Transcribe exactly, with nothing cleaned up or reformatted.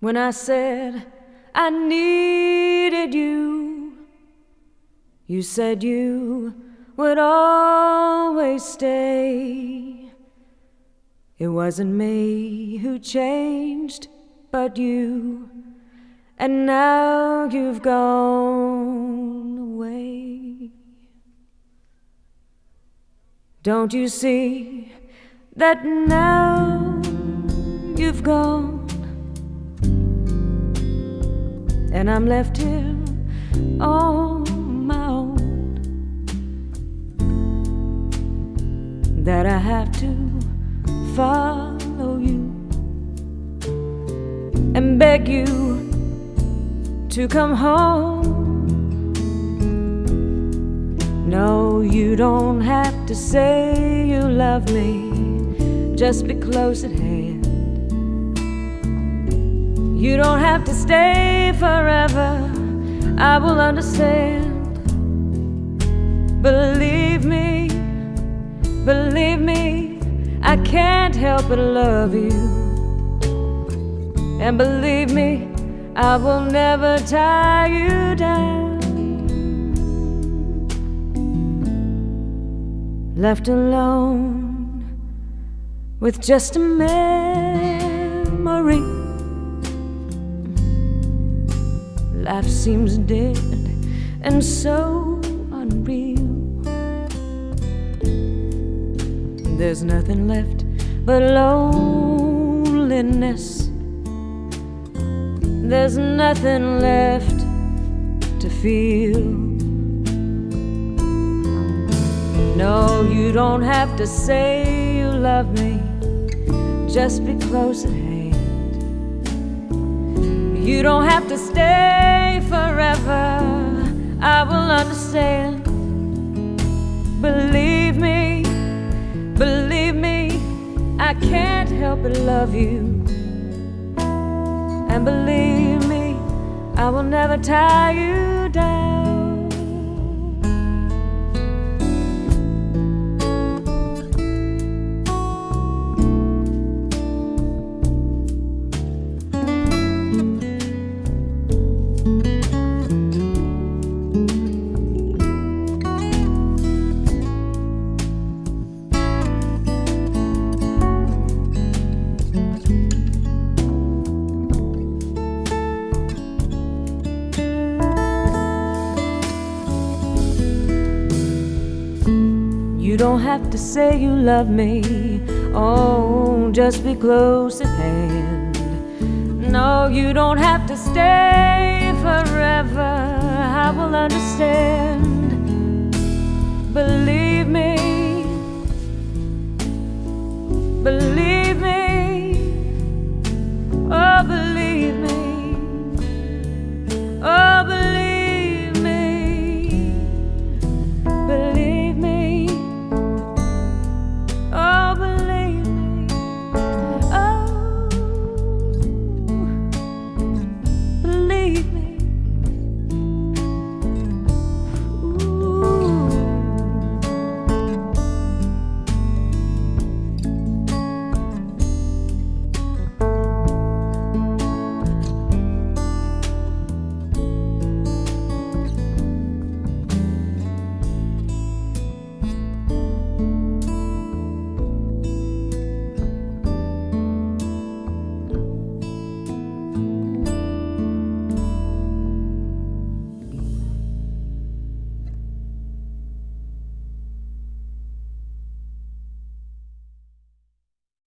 When I said I needed you, you said you would always stay. It wasn't me who changed, but you, and now you've gone away. Don't you see that now you've gone? And I'm left here on my own, that I have to follow you and beg you to come home. No, you don't have to say you love me, just be close at hand. You don't have to stay forever, I will understand. Believe me, believe me, I can't help but love you. And believe me, I will never tie you down. Left alone with just a memory, life seems dead and so unreal. There's nothing left but loneliness. There's nothing left to feel. No, you don't have to say you love me, just be close at hand. You don't have to stay forever, I will understand. Believe me, believe me, I can't help but love you. And believe me, I will never tie you down. You don't have to say you love me, oh, just be close at hand. No, you don't have to stay forever, I will understand. Believe me, believe me.